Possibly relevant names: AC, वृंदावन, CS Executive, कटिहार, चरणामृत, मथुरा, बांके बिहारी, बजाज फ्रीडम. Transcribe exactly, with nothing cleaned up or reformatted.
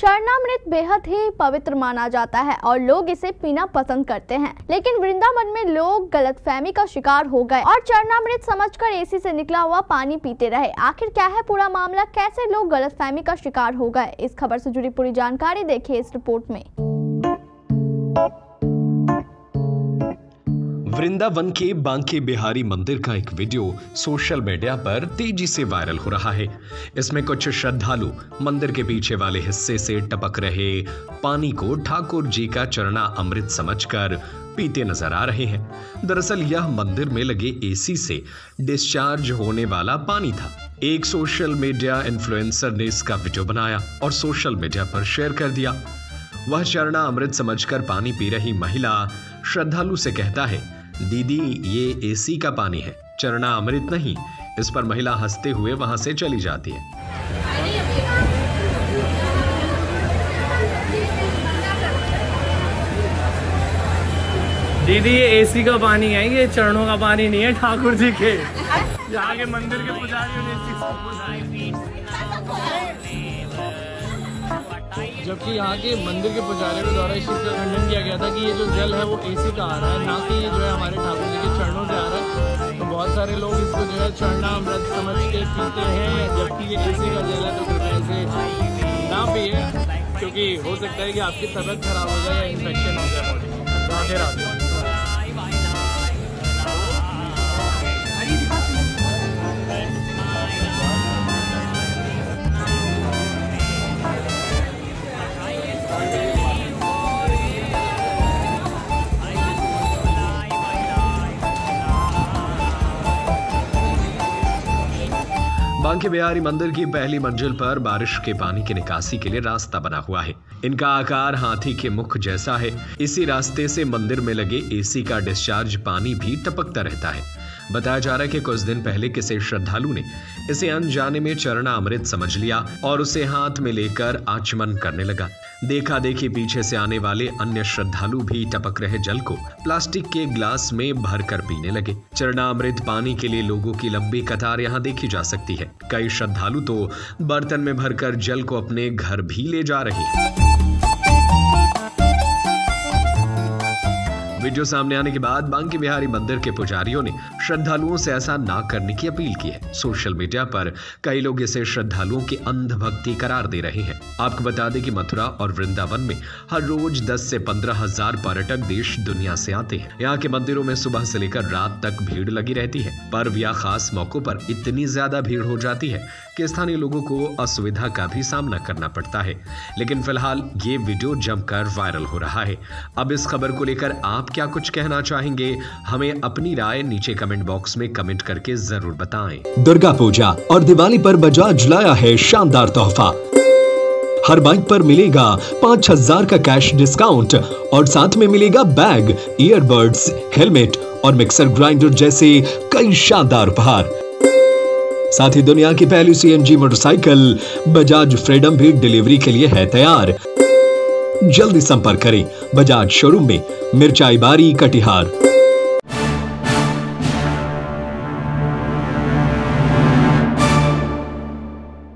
शरणामृत बेहद ही पवित्र माना जाता है और लोग इसे पीना पसंद करते हैं, लेकिन वृंदावन में लोग गलतफहमी का शिकार हो गए और शरणामृत समझकर एसी से निकला हुआ पानी पीते रहे। आखिर क्या है पूरा मामला, कैसे लोग गलतफहमी का शिकार हो गए, इस खबर से जुड़ी पूरी जानकारी देखिए इस रिपोर्ट में। वृंदावन के बांके बिहारी मंदिर का एक वीडियो सोशल मीडिया पर तेजी से वायरल हो रहा है। इसमें कुछ श्रद्धालु मंदिर के पीछे वाले हिस्से से टपक रहे पानी को ठाकुर जी का चरणा अमृत समझकर पीते नजर आ रहे हैं। दरअसल यह मंदिर में लगे एसी से डिस्चार्ज होने वाला पानी था। एक सोशल मीडिया इन्फ्लुएंसर ने इसका वीडियो बनाया और सोशल मीडिया पर शेयर कर दिया। वह चरणा अमृत समझकर पानी पी रही महिला श्रद्धालु से कहता है, दीदी ये एसी का पानी है, चरणा अमृत नहीं। इस पर महिला हंसते हुए वहां से चली जाती है। दीदी ये एसी का पानी है, ये चरणों का पानी नहीं है ठाकुर जी के। यहाँ के मंदिर के पुजारी, जबकि यहाँ के मंदिर के पुजारी के द्वारा इस चीज का खंडन किया गया था कि ये जो जल है वो एसी का आ रहा है, ना कि जो है हमारे ठाकुर जी के चरणों से आ रहा है। तो बहुत सारे लोग इसको जो है चरणा अमृत समझ के पीते हैं, जबकि ये एसी का जल है, तो कृपया इसे ना पिए, क्योंकि हो सकता है कि आपकी तबीयत खराब हो जाए या इन्फेक्शन हो जाए। बांके बिहारी मंदिर की पहली मंजिल पर बारिश के पानी की निकासी के लिए रास्ता बना हुआ है। इनका आकार हाथी के मुख जैसा है। इसी रास्ते से मंदिर में लगे एसी का डिस्चार्ज पानी भी टपकता रहता है। बताया जा रहा है कि कुछ दिन पहले किसी श्रद्धालु ने इसे अनजाने में चरणा अमृत समझ लिया और उसे हाथ में लेकर आचमन करने लगा। देखा देखी पीछे से आने वाले अन्य श्रद्धालु भी टपक रहे जल को प्लास्टिक के ग्लास में भरकर पीने लगे। चरणामृत पानी के लिए लोगों की लंबी कतार यहाँ देखी जा सकती है। कई श्रद्धालु तो बर्तन में भरकर जल को अपने घर भी ले जा रहे हैं। वीडियो सामने आने के बाद बांके बिहारी मंदिर के पुजारियों ने श्रद्धालुओं से ऐसा ना करने की अपील की है। सोशल मीडिया पर कई लोग इसे श्रद्धालुओं की अंधभक्ति करार दे रहे हैं। आपको बता दें कि मथुरा और वृंदावन में हर रोज दस से पंद्रह हजार पर्यटक देश दुनिया से आते हैं। यहाँ के मंदिरों में सुबह से लेकर रात तक भीड़ लगी रहती है। पर्व या खास मौकों पर इतनी ज्यादा भीड़ हो जाती है कि स्थानीय लोगों को असुविधा का भी सामना करना पड़ता है। लेकिन फिलहाल ये वीडियो जमकर वायरल हो रहा है। अब इस खबर को लेकर आप क्या कुछ कहना चाहेंगे, हमें अपनी राय नीचे कमेंट बॉक्स में कमेंट करके जरूर बताएं। दुर्गा पूजा और दिवाली पर बजाज लाया है शानदार तोहफा। हर बाइक पर मिलेगा पाँच हजार का कैश डिस्काउंट और साथ में मिलेगा बैग, ईयरबड्स, हेलमेट और मिक्सर ग्राइंडर जैसे कई शानदार उपहार। साथ ही दुनिया की पहली सीएनजी मोटरसाइकिल बजाज फ्रीडम भी डिलीवरी के लिए है तैयार। जल्दी संपर्क करें बजाज शोरूम में, मिर्चाई बारी, कटिहार।